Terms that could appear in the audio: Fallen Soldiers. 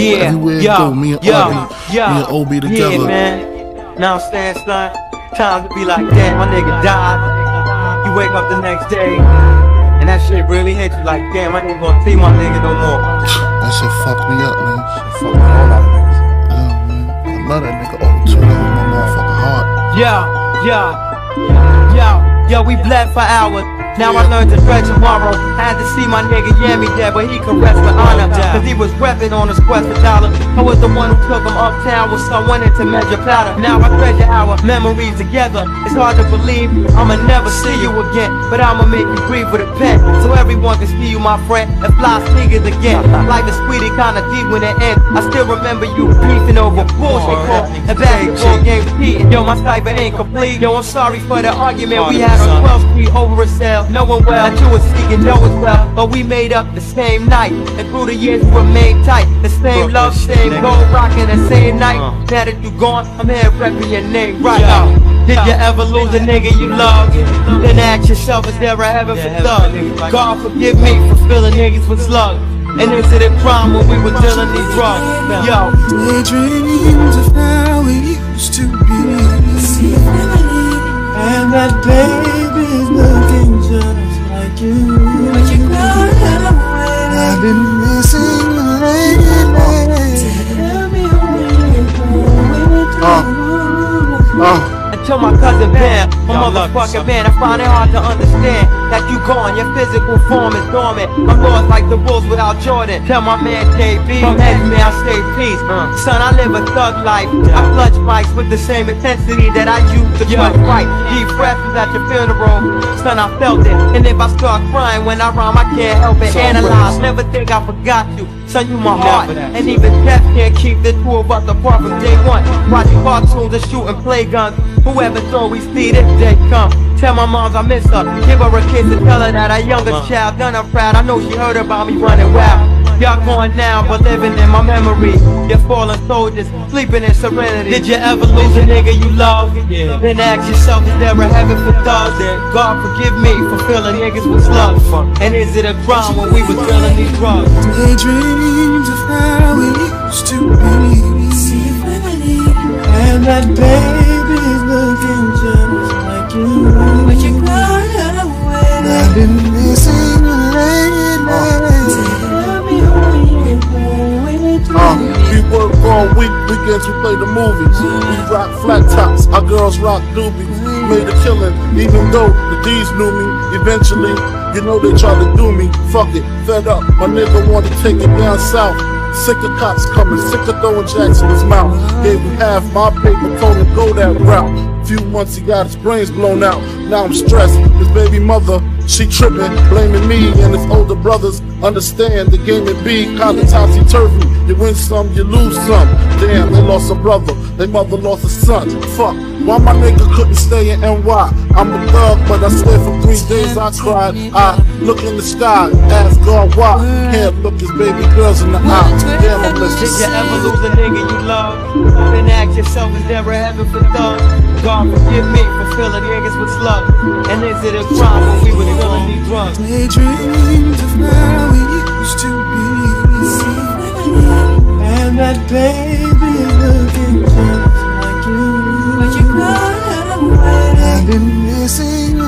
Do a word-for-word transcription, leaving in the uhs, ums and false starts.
Yeah, everywhere yo, go, me and yo, Obi, yo, me and Obi together. Yeah, man. Now I'm saying, son, times to be like that. My nigga died. You wake up the next day, and that shit really hit you. Like, damn, I ain't gonna see my nigga no more. That shit fucked me up, man. Shit fucked me up. Yeah, man. I love that nigga Obi too. That was my motherfucking heart. Yeah, yeah, yeah, yeah. We bled for hours. Now I learned to dread tomorrow. I had to see my nigga Yami dead, but he caressed the honor, cause he was reppin' on his quest for dollar. I was the one who took him uptown with someone into measure powder. Now I treasure our memories together. It's hard to believe I'ma never see you again, but I'ma make you breathe with a pen, so everyone can see you, my friend, and fly sneakers again. Life is sweetie kinda deep when it ends. I still remember you beefing over bullshit calls and basketball games heating. Yo, my cipher ain't complete. Yo, I'm sorry for the argument we had on twelfth street over a cell. Knowing well that you was seeking, know as well, but we made up the same night, and through the years we remained tight. The same love, same gold, rockin' the same night. Now that you gone, I'm here reppin' your name right now. Did you ever lose a nigga you love? Then ask yourself, is there a heaven for love? God forgive me for filling niggas with slugs, and into the crime when we were dealing these drugs. Yo, we dreams of how we used to be, and that baby's looking just like you. But you know that I'm waiting. I've been missing you. Tell me who you are. Until my cousin Bam, my motherfucking man, I find it hard to understand that you gone. Your physical form is dormant. My lord's like the wolves without Jordan. Tell my man J B, from X-Men I stay peace. uh, Son, I live a thug life. I clutch mics with the same intensity that I used to clutch right. Deep breath is at your funeral. Son, I felt it. And if I start crying when I rhyme, I can't help it. Analyze, never think I forgot you. Son, you my heart, and even death can't keep the two of us apart from day one. Watching cartoons and shooting play guns. Whoever thought we see this day come. Tell my moms I miss her. Give her a kiss and tell her that our youngest child done her proud. I know she heard about me running wild. Y'all gone now, but living in my memory. Your fallen soldiers, sleeping in serenity. Did you ever lose a nigga you love? Yeah. Then ask yourself, is there a heaven for thugs? God forgive me for filling niggas with slugs. And is it a crime when we was filling these drugs? They dreamed of how we used to be, and that baby's looking just like you. But you're crying away. I've been missing you late nights. Tell me who you are when you do. We work all week, weekends we play the movies. We rock flat tops, our girls rock doobies. Made a killing, even though the D's knew me. Eventually, you know they try to do me. Fuck it, fed up, my nigga wanna take it down south. Sick of cops coming, sick of throwing jacks in his mouth. Gave him half my paper, told him go that route. Few months he got his brains blown out. Now I'm stressed, his baby mother, she tripping, blaming me and his older brothers. Understand the game it be, kinda topsy-turvy. You win some, you lose some. Damn, they lost a brother, they mother lost a son. Fuck, why my nigga couldn't stay in N Y? I'm a thug, but I stayed for three days, I cried. I look in the sky, ask God why. Can't look his baby girls in the eye. Damn, I'm listening. Did you ever lose a nigga you love? Then ask yourself, is there a heaven for thugs? God forgive me for filling niggas with slugs. And is it a crime when we were filling these drugs? They dreamed of how we used to be, and that baby looking just like you. But you cried away. I've been missing.